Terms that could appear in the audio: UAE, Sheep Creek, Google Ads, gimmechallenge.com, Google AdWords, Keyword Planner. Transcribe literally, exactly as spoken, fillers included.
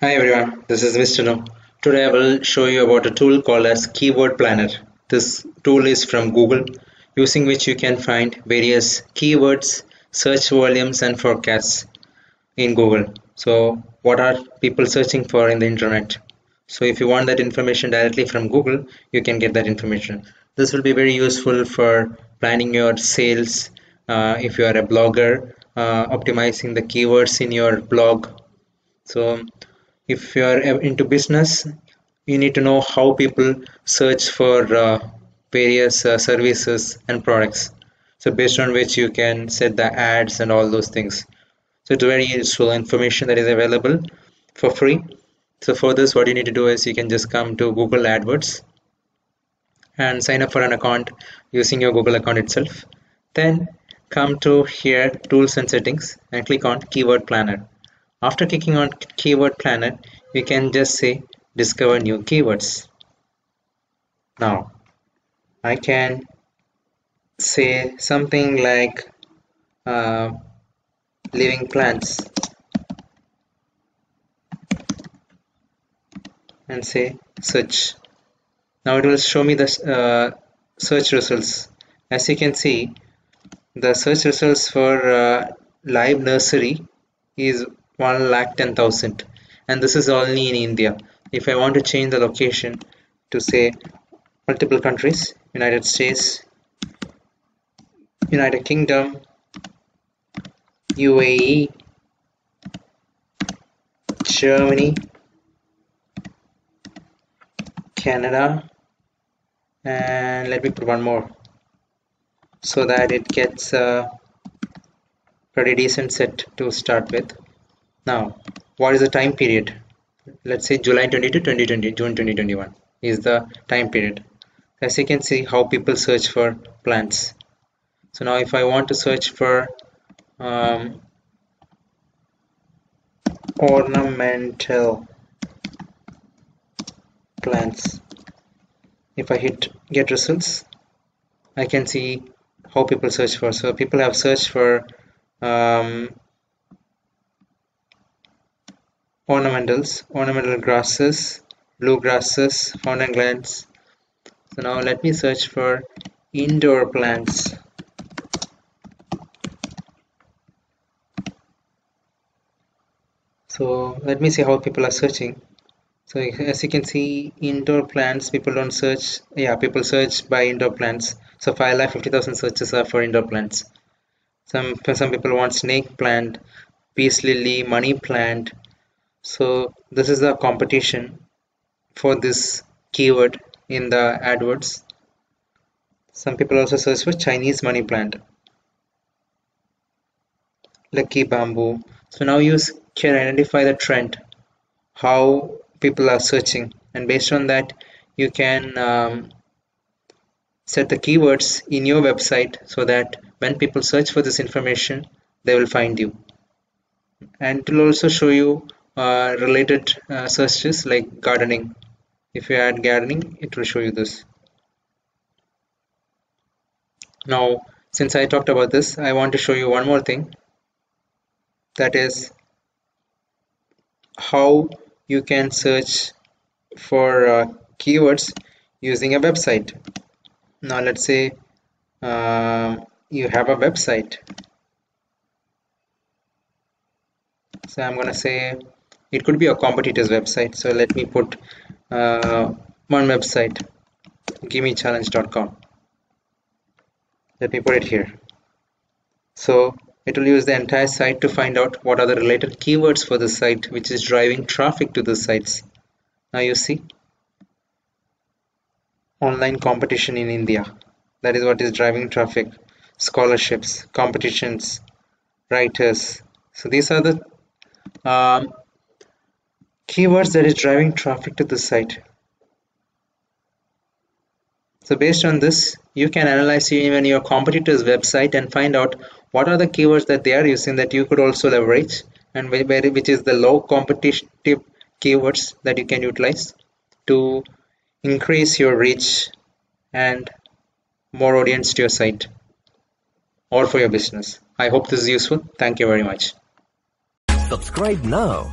Hi everyone, this is Mister No. Today I will show you about a tool called as Keyword Planner. This tool is from Google, using which you can find various keywords, search volumes and forecasts in Google. So what are people searching for in the internet? So if you want that information directly from Google, you can get that information. This will be very useful for planning your sales, uh, if you are a blogger, uh, optimizing the keywords in your blog. So if you are into business, you need to know how people search for uh, various uh, services and products. So based on which you can set the ads and all those things. So it's very useful information that is available for free. So for this, what you need to do is you can just come to Google AdWords and sign up for an account using your Google account itself. Then come to here, Tools and Settings, and click on Keyword Planner. After clicking on Keyword Planner, you can just say discover new keywords. Now I can say something like uh, living plants and say search. Now it will show me the uh, search results. As you can see, the search results for uh, live nursery is one lakh ten thousand, and this is only in India. If I want to change the location to say multiple countries, United States, United Kingdom, U A E, Germany, Canada, and let me put one more so that it gets a pretty decent set to start with. Now, what is the time period? Let's say July twenty-second, twenty twenty, June twenty twenty-one is the time period. As you can see, how people search for plants. So now if I want to search for um, ornamental plants, if I hit get results, I can see how people search for. So people have searched for um, ornamentals, ornamental grasses, blue grasses, horn and glands. So now let me search for indoor plants. So let me see how people are searching. So as you can see, indoor plants, people don't search. Yeah, people search by indoor plants. So five lakh fifty thousand searches are for indoor plants. Some, some people want snake plant, peace lily, money plant. So this is the competition for this keyword in the AdWords. Some people also search for Chinese money plant, lucky bamboo. So now you can identify the trend, how people are searching, and based on that you can um, set the keywords in your website so that when people search for this information, they will find you. And it will also show you Uh, related uh, searches like gardening. If you add gardening, it will show you this. Now, since I talked about this, I want to show you one more thing, that is how you can search for uh, keywords using a website. Now let's say uh, you have a website. So I'm gonna say it could be a competitor's website. So let me put uh, one website, gimme challenge dot com. Let me put it here. So it will use the entire site to find out what are the related keywords for the site, which is driving traffic to the sites. Now you see, online competition in India. That is what is driving traffic. Scholarships, competitions, writers. So these are the um, keywords that is driving traffic to the site. So based on this, you can analyze even your competitors' website and find out what are the keywords that they are using that you could also leverage, and which is the low competitive keywords that you can utilize to increase your reach and more audience to your site or for your business. I hope this is useful. Thank you very much. Subscribe now